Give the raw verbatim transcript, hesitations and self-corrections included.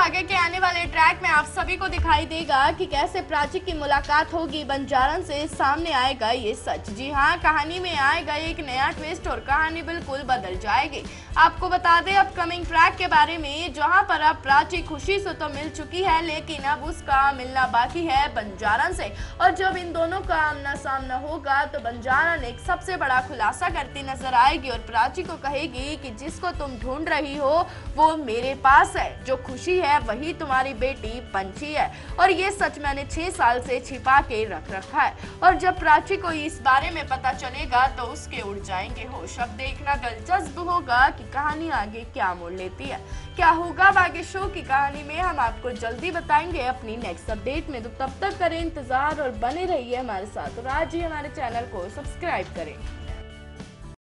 आगे के आने वाले ट्रैक में आप सभी को दिखाई देगा कि कैसे प्राची की मुलाकात होगी, बंजारन से सामने आएगा ये सच। जी हाँ, कहानी में आएगा एक नया ट्विस्ट और कहानी बिल्कुल बदल जाएगी। आपको बता दें अपकमिंग ट्रैक के बारे में, जहां पर अब प्राची खुशी से तो मिल चुकी है लेकिन अब उसका मिलना बाकी है बंजारन से, और जब इन दोनों का आमना सामना होगा तो बंजारन एक सबसे बड़ा खुलासा करती नजर आएगी और प्राची को कहेगी कि जिसको तुम ढूंढ रही हो वो मेरे पास है, जो खुशी है वही तुम्हारी बेटी पंछी है, और ये सच मैंने छह साल से छिपा के रख रखा है। और जब प्राची को इस बारे में पता चलेगा तो उसके उड़ जाएंगे होश। अब देखना दिलचस्प होगा कि कहानी आगे क्या मोड़ लेती है, क्या होगा आगे शो की कहानी में, हम आपको जल्दी बताएंगे अपनी नेक्स्ट अपडेट में। तो तब तक करें इंतजार और बने रहिए हमारे साथ, और आज ही हमारे चैनल को सब्सक्राइब करें।